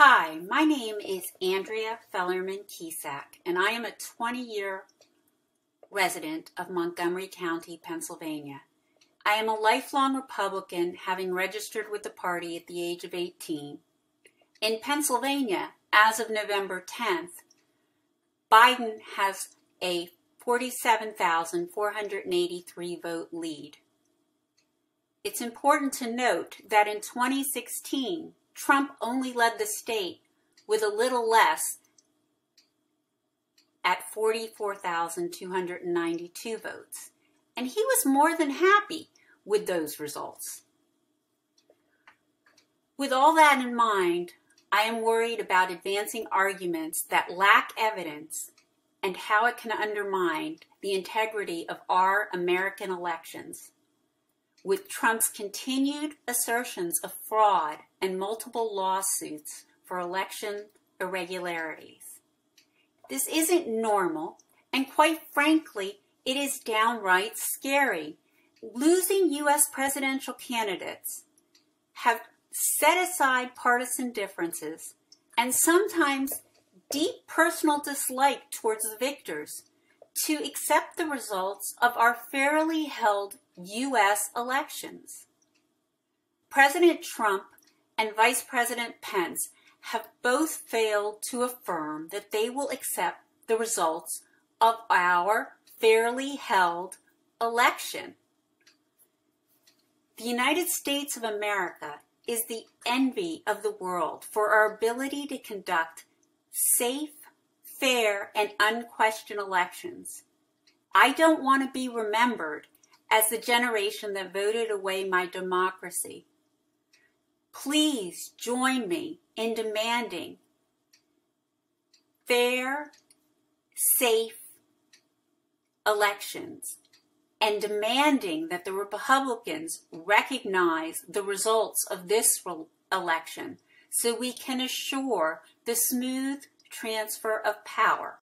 Hi, my name is Andrea Fellerman Kiesack, and I am a 20-year resident of Montgomery County, Pennsylvania. I am a lifelong Republican, having registered with the party at the age of 18. In Pennsylvania, as of November 10th, Biden has a 47,483 vote lead. It's important to note that in 2016, Trump only led the state with a little less at 44,292 votes, and he was more than happy with those results. With all that in mind, I am worried about advancing arguments that lack evidence and how it can undermine the integrity of our American elections. With Trump's continued assertions of fraud and multiple lawsuits for election irregularities. This isn't normal, and quite frankly, it is downright scary. Losing U.S. presidential candidates have set aside partisan differences and sometimes deep personal dislike towards the victors to accept the results of our fairly held U.S. elections. President Trump and Vice President Pence have both failed to affirm that they will accept the results of our fairly held election. The United States of America is the envy of the world for our ability to conduct safe, fair, and unquestioned elections. I don't want to be remembered as the generation that voted away my democracy. Please join me in demanding fair, safe elections and demanding that the Republicans recognize the results of this election so we can assure the smooth transfer of power.